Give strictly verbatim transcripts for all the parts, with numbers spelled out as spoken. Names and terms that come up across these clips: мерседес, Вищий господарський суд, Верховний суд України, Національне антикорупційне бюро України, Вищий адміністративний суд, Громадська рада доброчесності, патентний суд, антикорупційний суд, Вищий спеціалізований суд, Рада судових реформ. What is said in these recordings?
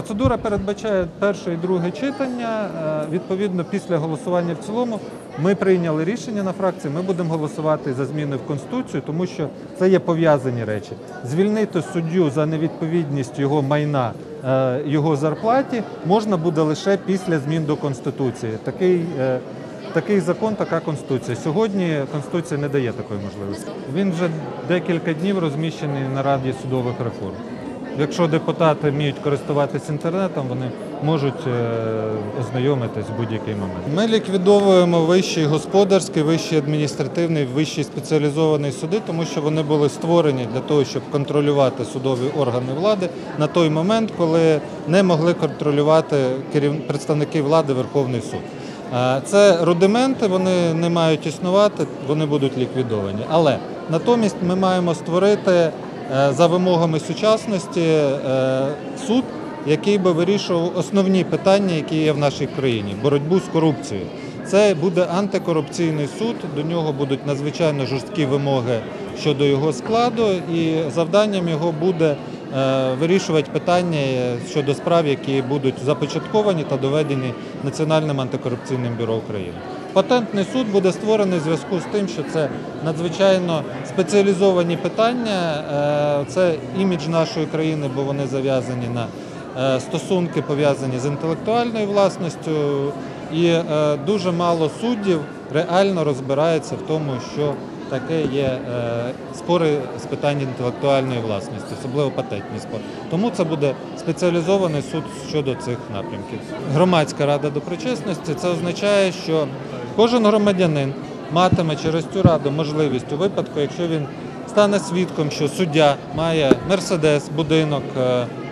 Процедура передбачає перше і друге читання. Відповідно, після голосування в цілому ми прийняли рішення на фракції, ми будемо голосувати за зміни в Конституцію, тому що це є пов'язані речі. Звільнити суддю за невідповідність його майна, його зарплаті можна буде лише після змін до Конституції. Такий, такий закон, така Конституція. Сьогодні Конституція не дає такої можливості. Він вже декілька днів розміщений на Раді судових реформ. Якщо депутати вміють користуватися інтернетом, вони можуть ознайомитись в будь-який момент. Ми ліквідовуємо Вищий господарський, Вищий адміністративний, Вищий спеціалізований суди, тому що вони були створені для того, щоб контролювати судові органи влади на той момент, коли не могли контролювати представники влади Верховний суд. Це рудименти, вони не мають існувати, вони будуть ліквідовані. Але натомість ми маємо створити за вимогами сучасності суд, який би вирішував основні питання, які є в нашій країні – боротьбу з корупцією. Це буде антикорупційний суд, до нього будуть надзвичайно жорсткі вимоги щодо його складу, і завданням його буде вирішувати питання щодо справ, які будуть започатковані та доведені Національним антикорупційним бюро України. Патентний суд буде створений в зв'язку з тим, що це надзвичайно спеціалізовані питання, це імідж нашої країни, бо вони зав'язані на стосунки, пов'язані з інтелектуальною власністю, і дуже мало суддів реально розбирається в тому, що таке є спори з питань інтелектуальної власності, особливо патентні спори. Тому це буде спеціалізований суд щодо цих напрямків. Громадська рада доброчесності – це означає, що кожен громадянин матиме через цю раду можливість у випадку, якщо він стане свідком, що суддя має мерседес, будинок,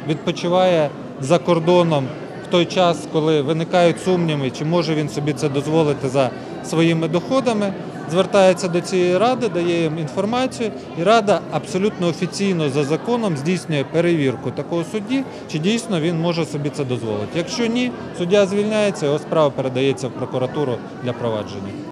відпочиває за кордоном в той час, коли виникають сумніви, чи може він собі це дозволити за своїми доходами, звертається до цієї ради, дає їм інформацію, і рада абсолютно офіційно за законом здійснює перевірку такого судді, чи дійсно він може собі це дозволити. Якщо ні, суддя звільняється, його справа передається в прокуратуру для провадження.